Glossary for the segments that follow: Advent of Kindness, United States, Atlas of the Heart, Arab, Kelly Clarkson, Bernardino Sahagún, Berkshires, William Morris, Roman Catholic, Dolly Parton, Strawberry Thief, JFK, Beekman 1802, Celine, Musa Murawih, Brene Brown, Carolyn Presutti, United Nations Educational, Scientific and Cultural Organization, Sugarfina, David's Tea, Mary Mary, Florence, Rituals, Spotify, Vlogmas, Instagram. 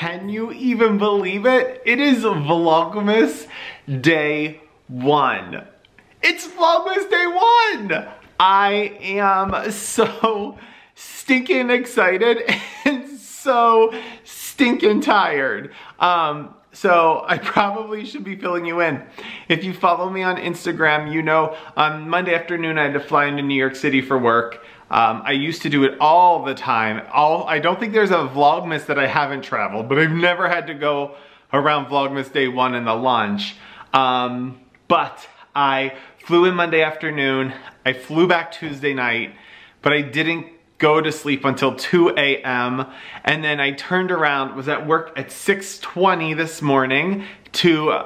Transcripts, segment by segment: Can you even believe it? It is Vlogmas day one. It's Vlogmas day one! I am so stinking excited and so stinking tired. So I probably should be filling you in. If you follow me on Instagram, you know on Monday afternoon I had to fly into New York City for work. I used to do it all the time. I don't think there's a Vlogmas that I haven't traveled, but I've never had to go around Vlogmas day one in the launch. But I flew in Monday afternoon, I flew back Tuesday night, but I didn't go to sleep until 2 a.m. And then I turned around, was at work at 6:20 this morning to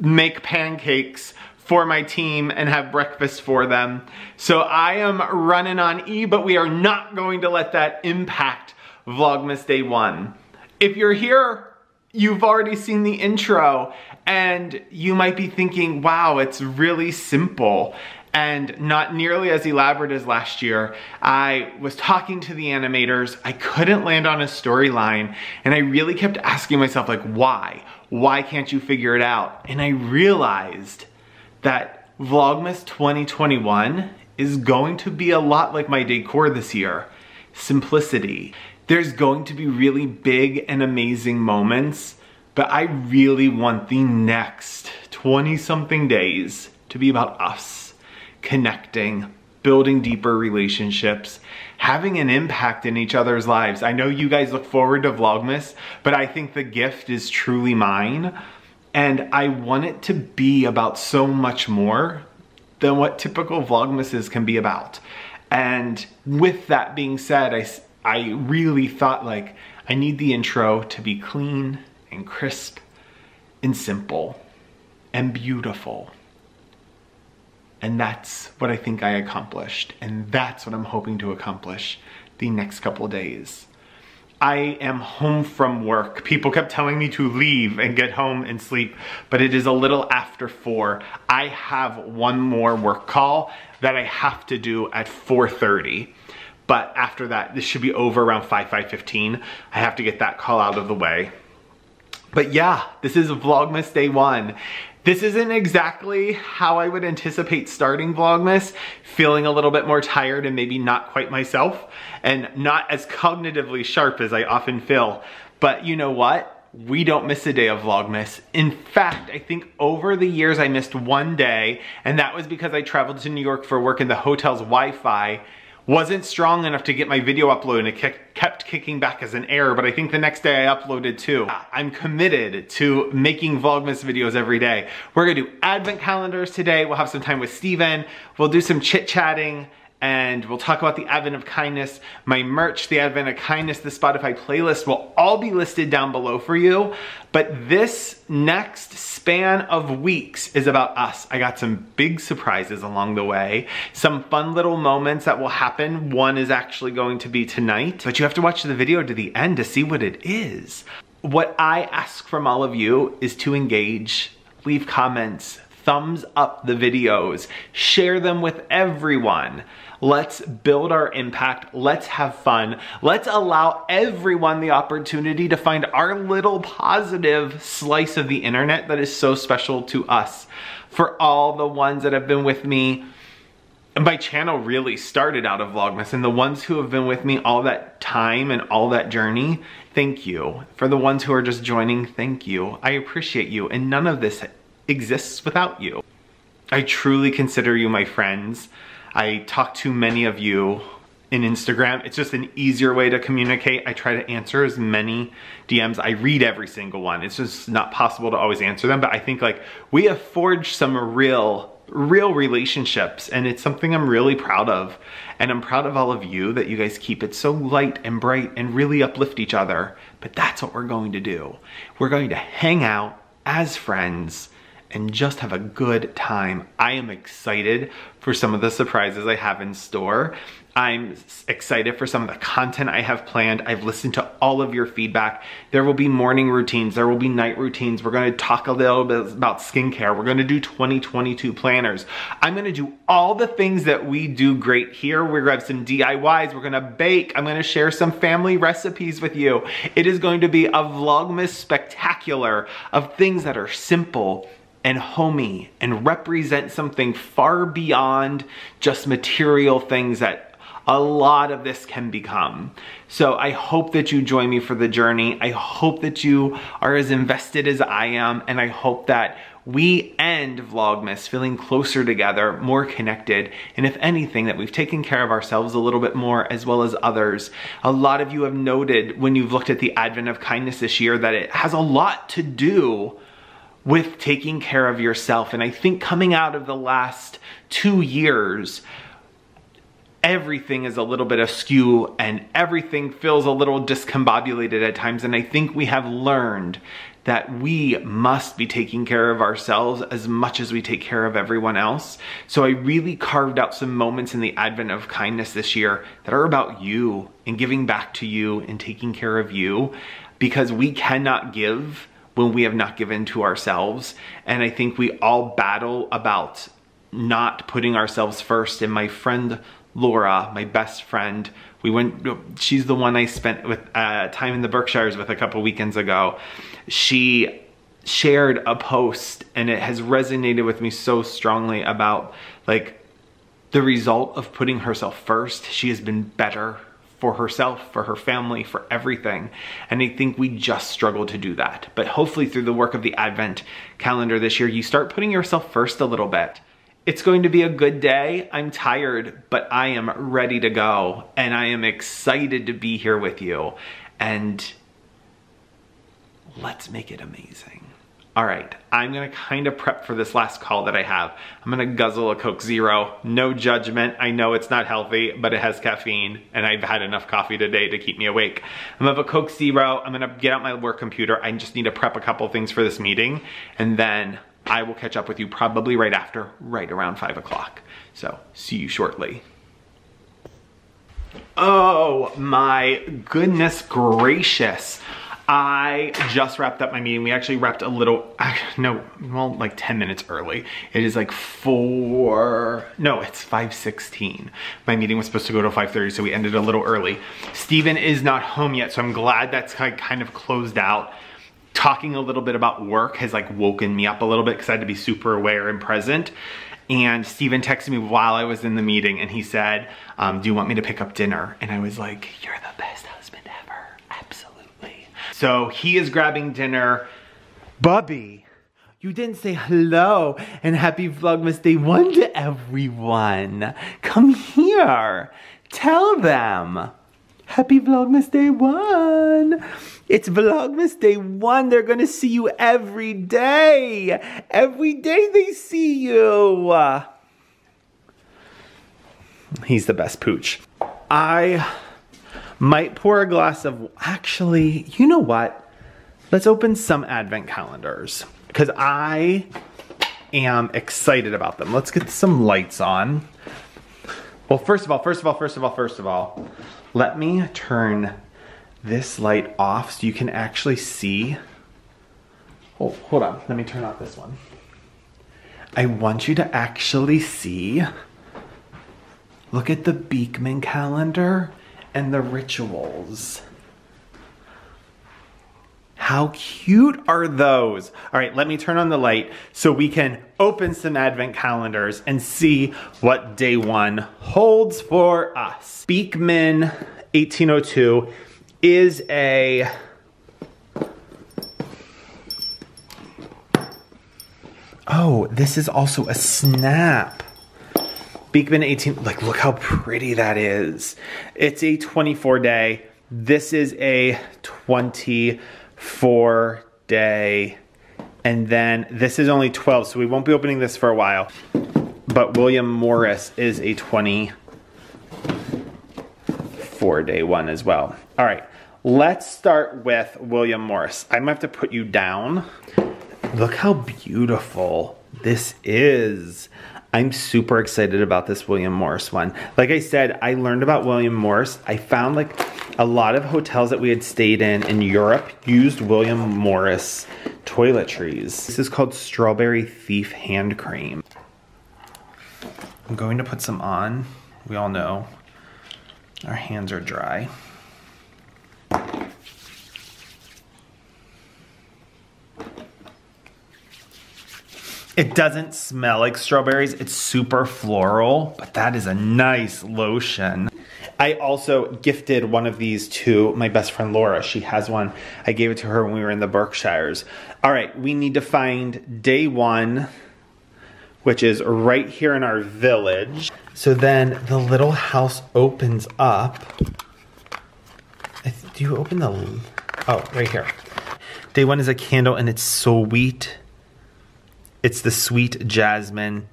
make pancakes for my team and have breakfast for them. So I am running on E, but we are not going to let that impact Vlogmas day one. If you're here, you've already seen the intro and you might be thinking, wow, it's really simple and not nearly as elaborate as last year. I was talking to the animators, I couldn't land on a storyline, and I really kept asking myself, like, why? Why can't you figure it out? And I realized that Vlogmas 2021 is going to be a lot like my decor this year. Simplicity. There's going to be really big and amazing moments, but I really want the next 20-something days to be about us. Connecting, building deeper relationships, having an impact in each other's lives. I know you guys look forward to Vlogmas, but I think the gift is truly mine. And I want it to be about so much more than what typical Vlogmases can be about. And with that being said, I really thought, like, I need the intro to be clean and crisp and simple and beautiful. And that's what I think I accomplished. And that's what I'm hoping to accomplish the next couple days. I am home from work. People kept telling me to leave and get home and sleep, but it is a little after 4. I have one more work call that I have to do at 4:30. But after that, this should be over around 5:15. I have to get that call out of the way. But yeah, this is Vlogmas day one. This isn't exactly how I would anticipate starting Vlogmas, feeling a little bit more tired and maybe not quite myself and not as cognitively sharp as I often feel. But you know what? We don't miss a day of Vlogmas. In fact, I think over the years I missed one day, and that was because I traveled to New York for work and the hotel's Wi-Fi wasn't strong enough to get my video uploaded, and it kept kicking back as an error, but I think the next day I uploaded 2. I'm committed to making Vlogmas videos every day. We're gonna do advent calendars today. We'll have some time with Steven. We'll do some chit-chatting, and we'll talk about the Advent of Kindness, my merch, the Advent of Kindness, the Spotify playlist will all be listed down below for you. But this next span of weeks is about us. I got some big surprises along the way, some fun little moments that will happen. One is actually going to be tonight, but you have to watch the video to the end to see what it is. What I ask from all of you is to engage, leave comments, thumbs up the videos, share them with everyone. Let's build our impact, let's have fun, let's allow everyone the opportunity to find our little positive slice of the internet that is so special to us. For all the ones that have been with me, and my channel really started out of Vlogmas, and the ones who have been with me all that time and all that journey, thank you. For the ones who are just joining, thank you. I appreciate you, and none of this exists without you. I truly consider you my friends. I talk to many of you in Instagram. It's just an easier way to communicate. I try to answer as many DMs. I read every single one. It's just not possible to always answer them, but I think, like, we have forged some real relationships, and it's something I'm really proud of. And I'm proud of all of you that you guys keep it so light and bright and really uplift each other. But that's what we're going to do. We're going to hang out as friends and just have a good time. I am excited for some of the surprises I have in store. I'm excited for some of the content I have planned. I've listened to all of your feedback. There will be morning routines. There will be night routines. We're going to talk a little bit about skincare. We're going to do 2022 planners. I'm going to do all the things that we do great here. We're going to have some DIYs. We're going to bake. I'm going to share some family recipes with you. It is going to be a Vlogmas spectacular of things that are simple and homey and represent something far beyond just material things that a lot of this can become. So I hope that you join me for the journey. I hope that you are as invested as I am, and I hope that we end Vlogmas feeling closer together, more connected, and if anything, that we've taken care of ourselves a little bit more as well as others. A lot of you have noted when you've looked at the Advent of Kindness this year that it has a lot to do with taking care of yourself. And I think coming out of the last 2 years, everything is a little bit askew and everything feels a little discombobulated at times. And I think we have learned that we must be taking care of ourselves as much as we take care of everyone else. So I really carved out some moments in the Advent of Kindness this year that are about you and giving back to you and taking care of you, because we cannot give when we have not given to ourselves. And I think we all battle about not putting ourselves first. And my friend Laura, my best friend, she's the one I spent with time in the Berkshires with a couple weekends ago. She shared a post and it has resonated with me so strongly about like the result of putting herself first. She has been better for herself, for her family, for everything. And I think we just struggle to do that. But hopefully through the work of the Advent calendar this year, you start putting yourself first a little bit. It's going to be a good day. I'm tired, but I am ready to go. And I am excited to be here with you. And let's make it amazing. All right, I'm gonna kind of prep for this last call that I have. I'm gonna guzzle a Coke Zero. No judgment, I know it's not healthy, but it has caffeine and I've had enough coffee today to keep me awake. I'm gonna have a Coke Zero. I'm gonna get out my work computer. I just need to prep a couple things for this meeting, and then I will catch up with you probably right after, right around 5 o'clock. So see you shortly. Oh my goodness gracious. I just wrapped up my meeting. We actually wrapped a little, no, well, like 10 minutes early. It is like it's 5:16. My meeting was supposed to go to 5:30, so we ended a little early. Steven is not home yet, so I'm glad that's kind of closed out. Talking a little bit about work has like woken me up a little bit because I had to be super aware and present. And Steven texted me while I was in the meeting and he said, do you want me to pick up dinner? And I was like, you're the best husband ever, absolutely. So he is grabbing dinner. Bubby, you didn't say hello and happy Vlogmas Day 1 to everyone. Come here, tell them. Happy Vlogmas Day 1. It's Vlogmas Day 1. They're gonna see you every day. Every day they see you. He's the best pooch. I might pour a glass of, actually, you know what? Let's open some Advent calendars because I am excited about them. Let's get some lights on. Well, first of all, let me turn this light off so you can actually see. Oh, hold on, let me turn off this one. I want you to actually see, look at the Beekman calendar and the Rituals. How cute are those? All right, let me turn on the light so we can open some Advent calendars and see what day 1 holds for us. Beekman 1802 is a oh, this is also a snap. Beekman 18, like look how pretty that is. It's a 24 day. This is a 24 day, and then this is only 12, so we won't be opening this for a while. But William Morris is a 24 day one as well. All right, let's start with William Morris. I'm gonna have to put you down. Look how beautiful this is. I'm super excited about this William Morris one. Like I said, I learned about William Morris. I found like a lot of hotels that we had stayed in Europe used William Morris toiletries. This is called Strawberry Thief Hand Cream. I'm going to put some on. We all know our hands are dry. It doesn't smell like strawberries. It's super floral, but that is a nice lotion. I also gifted one of these to my best friend Laura. She has one. I gave it to her when we were in the Berkshires. All right, we need to find day one, which is right here in our village. So then the little house opens up. Do you open the, oh, right here. Day one is a candle and it's sweet. It's the sweet jasmine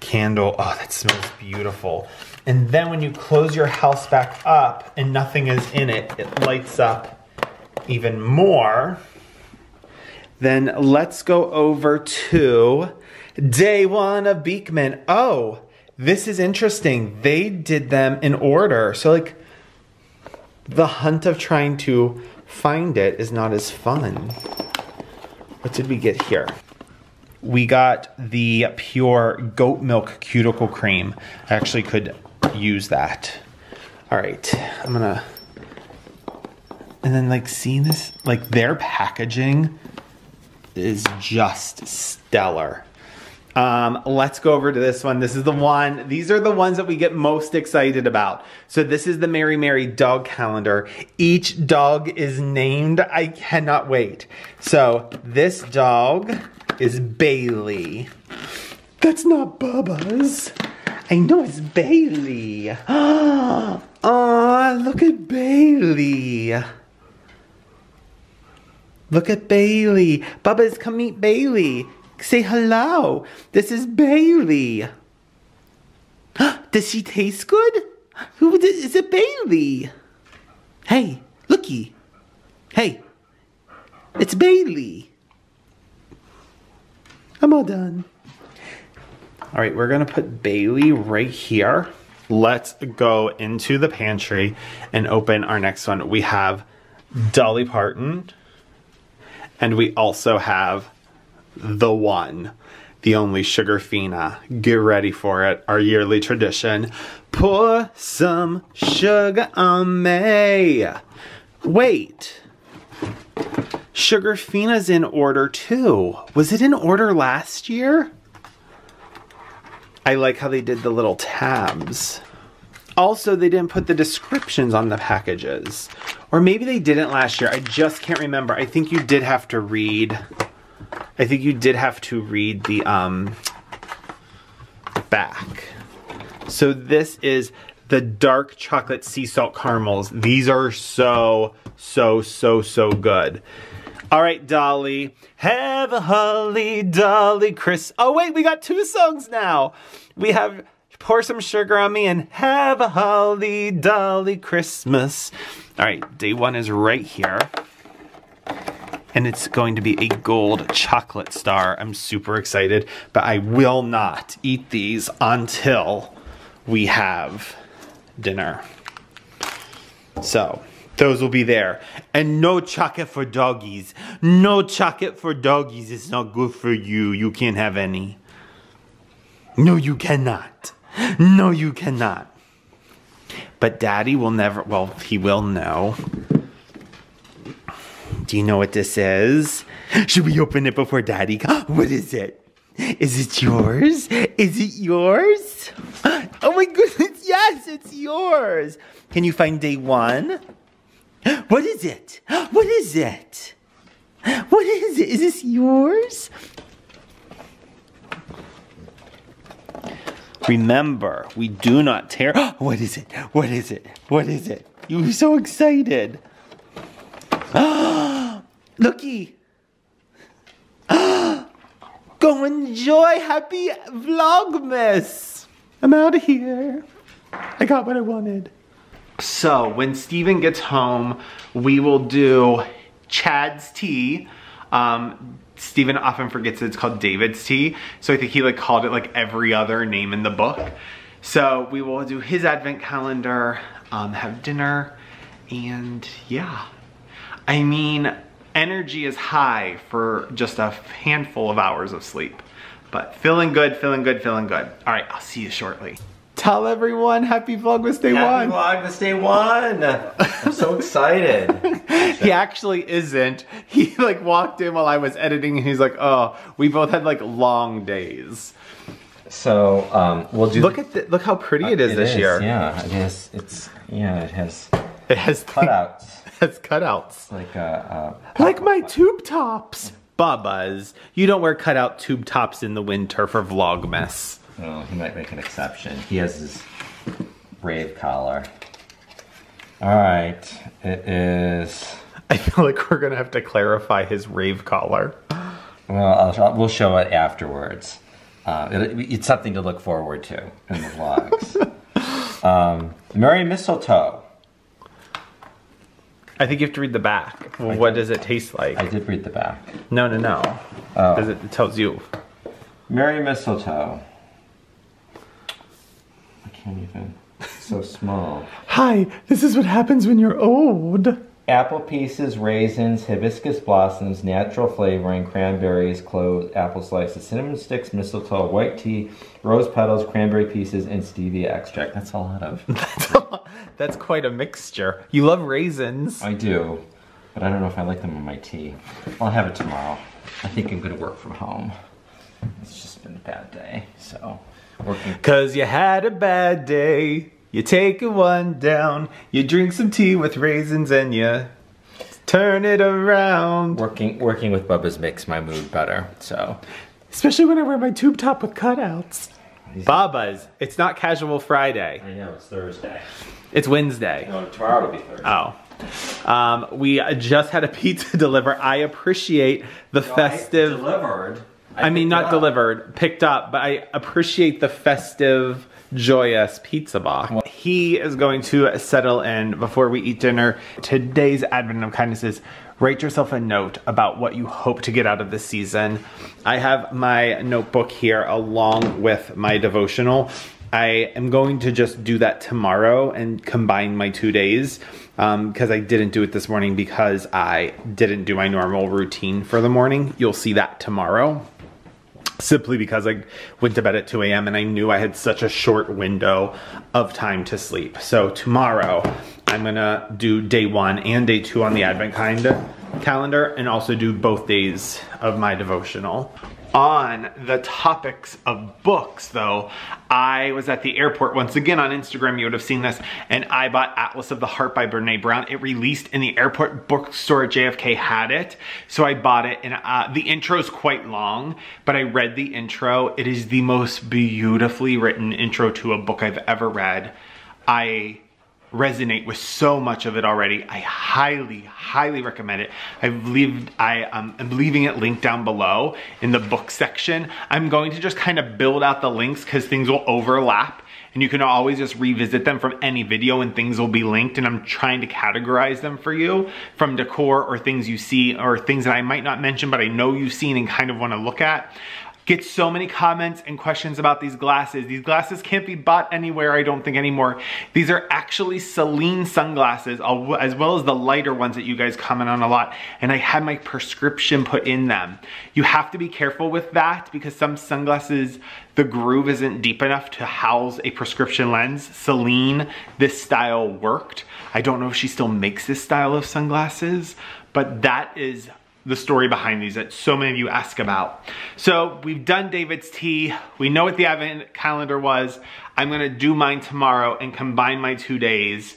candle. Oh, that smells beautiful. And then when you close your house back up and nothing is in it, it lights up even more. Then let's go over to day one of Beekman. Oh, this is interesting. They did them in order. So like the hunt of trying to find it is not as fun. What did we get here? We got the pure goat milk cuticle cream. I actually could use that. All right, I'm gonna, and then like seeing this, like their packaging is just stellar. Let's go over to this one. This is the one, these are the ones that we get most excited about. So this is the Mary Mary dog calendar. Each dog is named. I cannot wait. So this dog is Bailey. That's not Bubba's. I know it's Bailey. Oh, look at Bailey. Look at Bailey. Bubba's, come meet Bailey. Say hello. This is Bailey. Does she taste good? Who is it, Bailey? Hey, looky. Hey, it's Bailey. I'm all done. All right, we're gonna put Bailey right here. Let's go into the pantry and open our next one. We have Dolly Parton, and we also have the one, the only Sugarfina. Get ready for it, our yearly tradition. Pour some sugar on me. Wait. Sugarfina's in order too. Was it in order last year? I like how they did the little tabs. Also, they didn't put the descriptions on the packages. Or maybe they didn't last year. I just can't remember. I think you did have to read. I think you did have to read the back. So this is the dark chocolate sea salt caramels. These are so good. All right, Dolly. Have a holly, Dolly Chris. Oh wait, we got two songs now. We have Pour Some Sugar on Me and Have a Holly, Dolly Christmas. All right, day one is right here. And it's going to be a gold chocolate star. I'm super excited, but I will not eat these until we have dinner. So those will be there. And no chocolate for doggies. No chocolate for doggies. It's not good for you. You can't have any. No, you cannot. No, you cannot. But Daddy will never, well, he will know. Do you know what this is? Should we open it before Daddy? What is it? Is it yours? Is it yours? Oh my goodness, yes, it's yours. Can you find day one? What is it? What is it? What is it? Is this yours? Remember, we do not tear. What is it? What is it? What is it? You were so excited. Looky. Go enjoy. Happy Vlogmas. I'm out of here. I got what I wanted. So when Steven gets home, we will do Chad's tea. Stephen often forgets that it's called David's Tea, so I think he like called it like every other name in the book. So we will do his advent calendar, have dinner, and yeah. I mean, energy is high for just a handful of hours of sleep, but feeling good, feeling good, feeling good. All right, I'll see you shortly. Tell everyone happy Vlogmas Day 1. Happy Vlogmas Day 1. I'm so excited. He actually isn't. He like walked in while I was editing and he's like, oh, we both had like long days. So we'll do. Look at the, look how pretty it is this year. Yeah, it is. It's yeah, it has cutouts. It's cutouts. Like like my tube tops, Bubba's. You don't wear cutout tube tops in the winter for Vlogmas. Oh, he might make an exception. He has his rave collar. All right, it is... I feel like we're going to have to clarify his rave collar. Well, we'll show it afterwards. It's something to look forward to in the vlogs. Merry Mistletoe. I think you have to read the back. Well, what does it taste like? I did read the back. No, no, no. Oh. 'Cause it tells you. Merry Mistletoe. Anything. So small. Hi, this is what happens when you're old. Apple pieces, raisins, hibiscus blossoms, natural flavoring, cranberries, cloves, apple slices, cinnamon sticks, mistletoe, white tea, rose petals, cranberry pieces, and stevia extract. That's a lot of. That's quite a mixture. You love raisins. I do, but I don't know if I like them in my tea. I'll have it tomorrow. I think I'm going to work from home. It's just been a bad day, so... Cause you had a bad day, you take one down, you drink some tea with raisins and you turn it around. Working with Bubba's makes my mood better, so. Especially when I wear my tube top with cutouts. Bubba's, it's not Casual Friday. I know, it's Thursday. It's Wednesday. No, tomorrow will be Thursday. Oh. We just had a pizza deliver. I appreciate the festive. Delivered. I mean, not delivered, picked up, but I appreciate the festive, joyous pizza box. Well, he is going to settle in before we eat dinner. Today's Advent of Kindness is write yourself a note about what you hope to get out of this season. I have my notebook here along with my devotional. I am going to just do that tomorrow and combine my 2 days because I didn't do it this morning because I didn't do my normal routine for the morning. You'll see that tomorrow. Simply because I went to bed at 2 a.m. and I knew I had such a short window of time to sleep. So tomorrow I'm gonna do day 1 and day 2 on the Advent calendar and also do both days of my devotional. On the topics of books though, I was at the airport once again on Instagram, you would have seen this, and I bought Atlas of the Heart by Brene Brown. It released in the airport bookstore, JFK had it, so I bought it, and the intro's quite long, but I read the intro. It is the most beautifully written intro to a book I've ever read. I resonate with so much of it already. I highly, highly recommend it. I'm leaving it linked down below in the book section. I'm going to just kind of build out the links because things will overlap and you can always just revisit them from any video and things will be linked, and I'm trying to categorize them for you from decor or things you see or things that I might not mention but I know you've seen and kind of want to look at. Get so many comments and questions about these glasses. These glasses can't be bought anywhere, I don't think, anymore. These are actually Celine sunglasses, as well as the lighter ones that you guys comment on a lot. And I had my prescription put in them. You have to be careful with that because some sunglasses, the groove isn't deep enough to house a prescription lens. Celine, this style worked. I don't know if she still makes this style of sunglasses, but that is the story behind these that so many of you ask about. So we've done David's Tea. We know what the Advent calendar was. I'm gonna do mine tomorrow and combine my 2 days.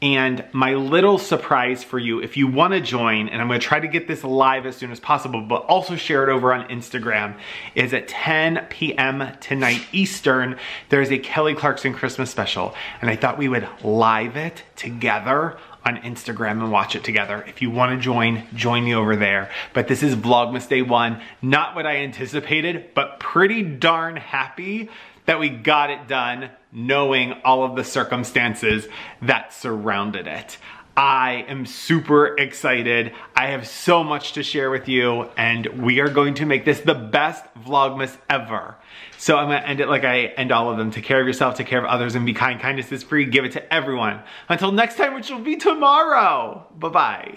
And my little surprise for you, if you wanna join, and I'm gonna try to get this live as soon as possible, but also share it over on Instagram, is at 10 p.m. tonight Eastern, there's a Kelly Clarkson Christmas special. And I thought we would live it together on Instagram and watch it together. If you wanna join me over there. But this is Vlogmas Day 1. Not what I anticipated, but pretty darn happy that we got it done knowing all of the circumstances that surrounded it. I am super excited. I have so much to share with you, and we are going to make this the best Vlogmas ever. So I'm gonna end it like I end all of them. Take care of yourself, take care of others, and be kind. Kindness is free. Give it to everyone. Until next time, which will be tomorrow. Bye-bye.